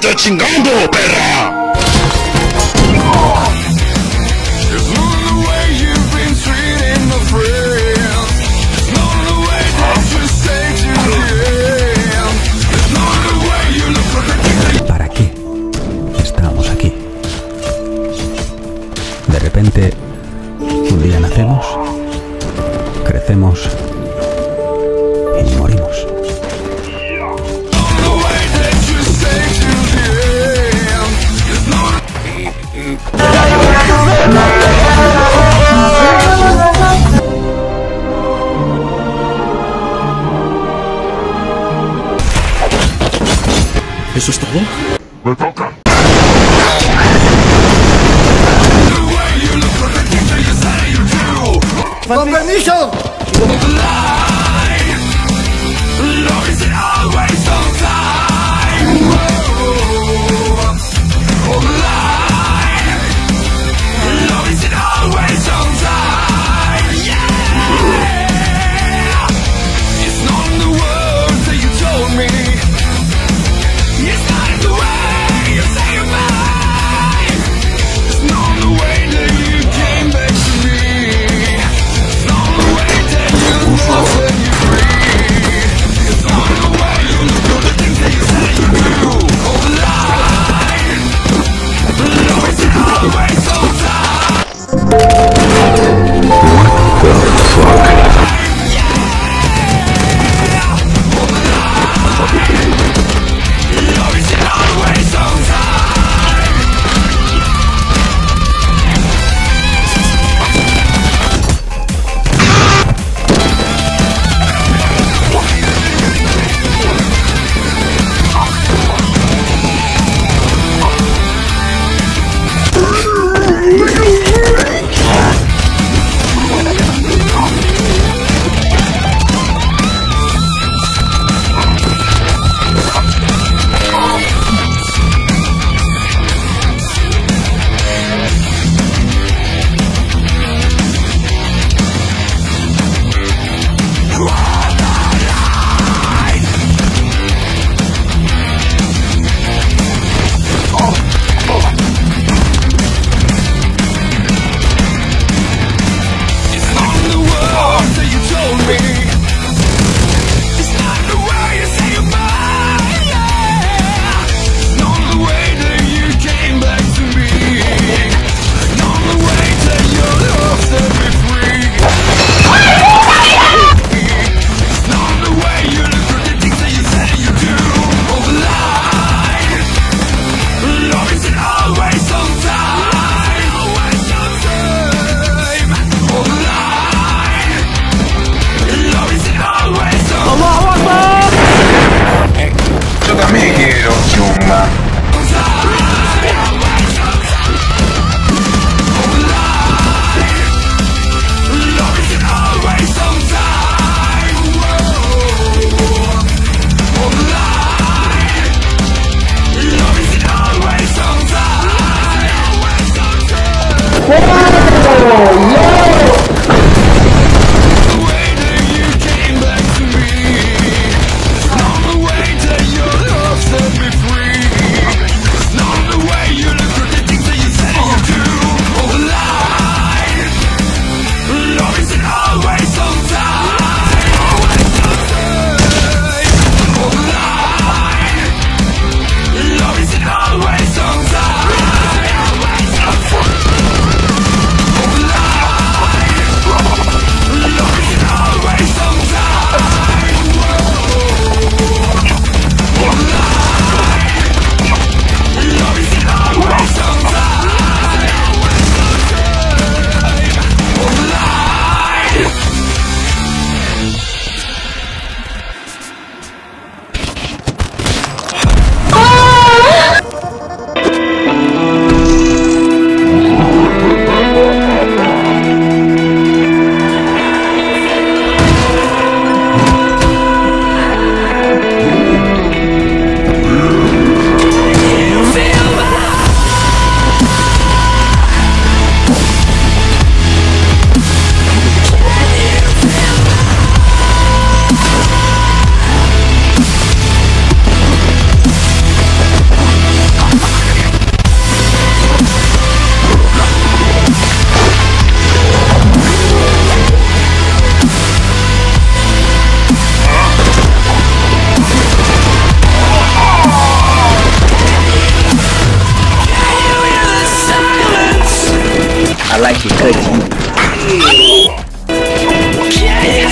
estoy chingando, perra. ¿Para qué estamos aquí? De repente, un día nacemos, crecemos y morimos. ¿Eso es todo? ¡Me toca! ¡Con permiso!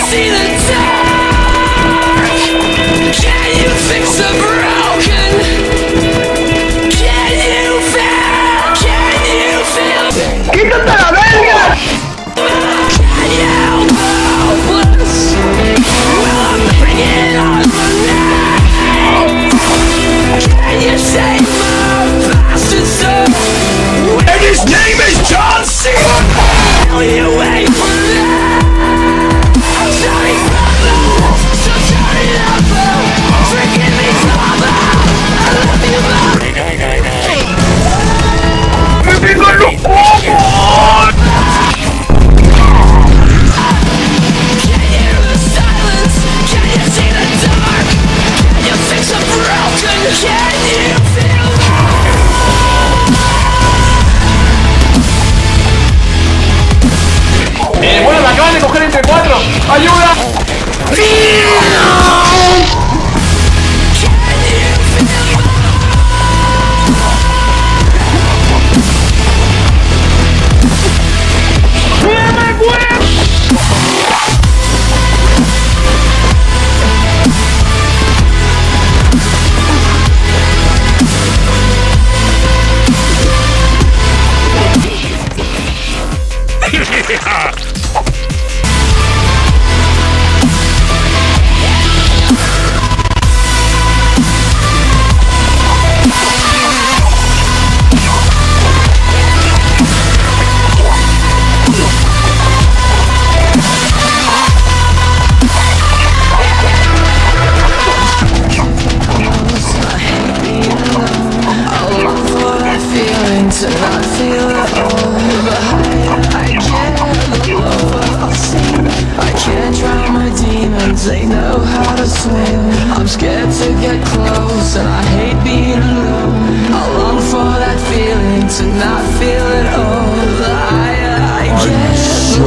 see the dark? Can you fix the broken? Can you feel? ¡Quítate la verga! Can you help us? Well, I'm bringing on the night. Can you save my bastard soul? And his name is John C. Hell, you ain't for that. Bueno, la acaban de coger entre cuatro. ¡Ayuda! They know how to swim. I'm scared to get close, and I hate being alone. I long for that feeling to not feel at all. I can't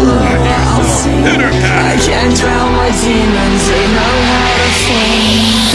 lost. I can't drown my demons. They know how to swim.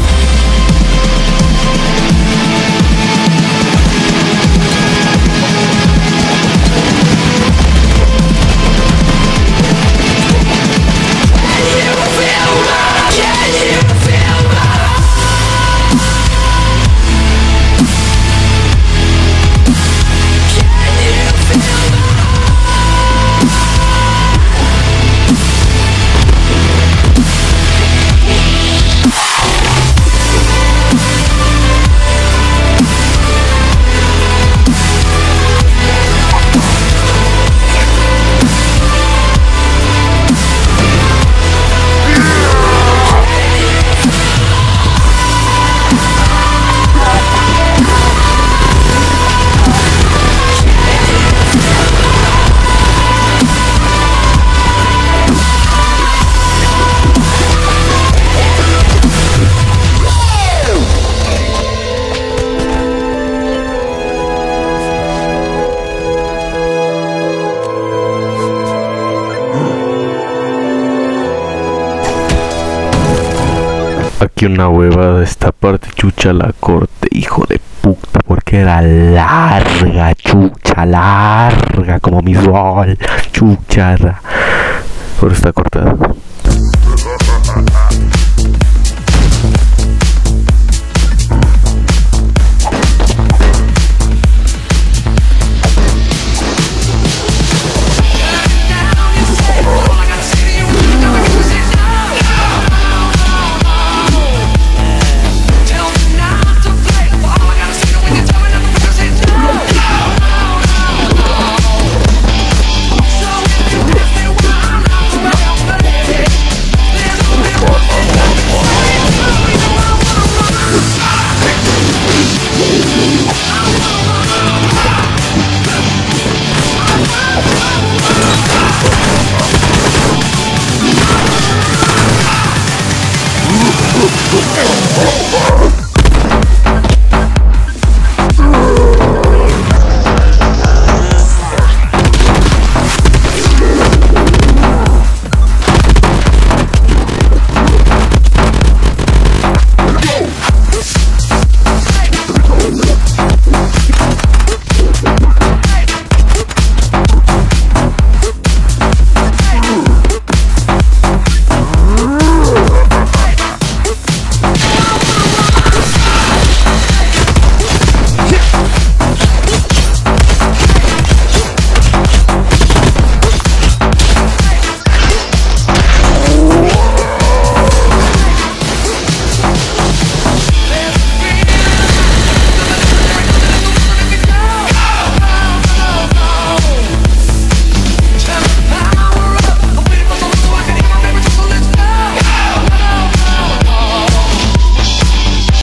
Aquí una huevada, esta parte chucha la corte, hijo de puta, porque era larga, chucha, larga como mi sol, chucha, pero está cortada.